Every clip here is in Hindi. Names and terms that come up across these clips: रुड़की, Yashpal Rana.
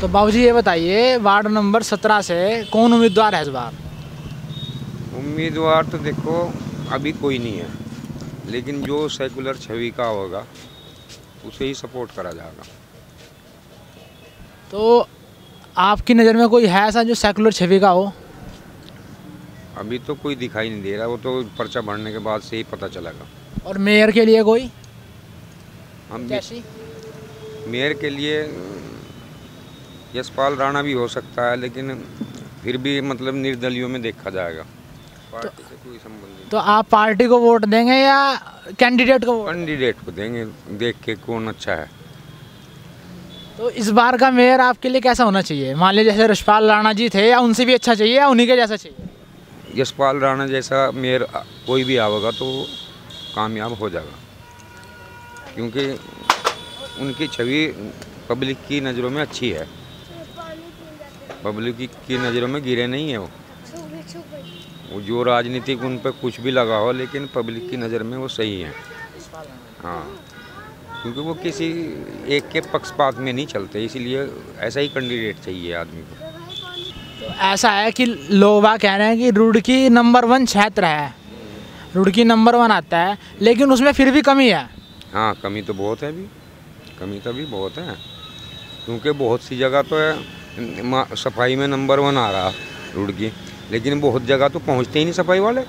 तो बाबूजी ये बताइए वार्ड नंबर 17 से कौन उम्मीदवार है इस बार? उम्मीदवार तो देखो अभी कोई नहीं है, लेकिन जो सेकुलर छवि का होगा उसे ही सपोर्ट करा जाएगा। तो आपकी नज़र में कोई है ऐसा जो सेकुलर छवि का हो? अभी तो कोई दिखाई नहीं दे रहा, वो तो पर्चा भरने के बाद से ही पता चलेगा। और मेयर के लिए कोई? हम मेयर के लिए यशपाल राणा भी हो सकता है, लेकिन फिर भी मतलब निर्दलियों में देखा जाएगा। पार्टी से कोई संबंध नहीं। तो आप पार्टी को वोट देंगे या कैंडिडेट को? कैंडिडेट को देंगे, देख के कौन अच्छा है। तो इस बार का मेयर आपके लिए कैसा होना चाहिए? मान लीजिए जैसे यशपाल राणा जी थे, या उनसे भी अच्छा चाहिए या उन्हीं के जैसा चाहिए? यशपाल राणा जैसा मेयर कोई भी आवेगा तो कामयाब हो जाएगा, क्योंकि उनकी छवि पब्लिक की नज़रों में अच्छी है। पब्लिक की नज़रों में गिरे नहीं है वो जो राजनीतिक उन पर कुछ भी लगा हो, लेकिन पब्लिक की नज़र में वो सही है। हाँ, क्योंकि वो किसी एक के पक्षपात में नहीं चलते, इसीलिए ऐसा ही कैंडिडेट चाहिए आदमी को। तो ऐसा है कि लोग वहाँ कह रहे हैं कि रुड़की नंबर 1 क्षेत्र है, रुड़की नंबर 1 आता है, लेकिन उसमें फिर भी कमी है। हाँ, कमी तो बहुत है, अभी कमी तो भी बहुत है, क्योंकि बहुत सी जगह तो है, सफाई में नंबर 1 आ रहा रुड़की, लेकिन बहुत जगह तो पहुंचते ही नहीं सफाई वाले।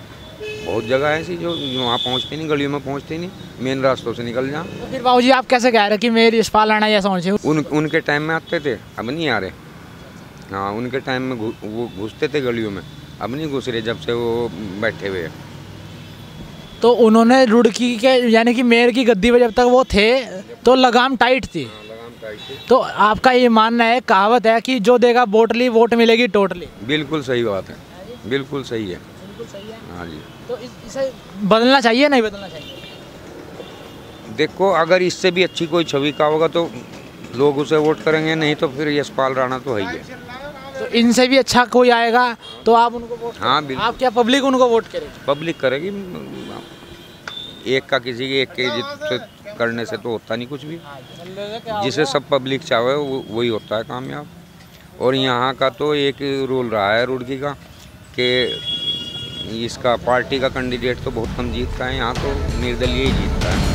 बहुत जगह ऐसी जो वहाँ पहुंचते नहीं, गलियों में पहुंचते ही नहीं, मेन रास्तों से निकल जाए। तो फिर बाबूजी आप कैसे कह रहे कि मेरी यशपाल राणा जैसा होना चाहिए? उनके टाइम में आते थे, अब नहीं आ रहे। हाँ, उनके टाइम में वो घुसते थे गलियों में, अब नहीं घुस रहे जब से वो बैठे हुए हैं। तो उन्होंने रुड़की के यानी कि मेयर की गद्दी पर जब तक वो थे तो लगाम टाइट थी। हाँ, लगाम टाइट थी। तो आपका ये मानना है, कहावत है कि जो देगा बोटली वोट मिलेगी टोटली? बिल्कुल सही बात है, बिल्कुल सही है। हाँ जी। तो इसे बदलना चाहिए नहीं बदलना चाहिए? देखो, अगर इससे भी अच्छी कोई छवि का होगा तो लोग उसे वोट करेंगे, नहीं तो फिर यशपाल राणा तो है ही है। तो इनसे भी अच्छा कोई आएगा तो आप उनको वोट? हाँ, आप क्या पब्लिक उनको वोट करेगी? पब्लिक करेगी, एक का किसी के एक के जित करने से तो होता नहीं कुछ भी। जिसे सब पब्लिक चाहे वही होता है कामयाब। और यहाँ का तो एक रोल रहा है रुड़की का कि इसका पार्टी का कैंडिडेट तो बहुत कम जीतता है, यहाँ तो निर्दलीय ही जीतता है।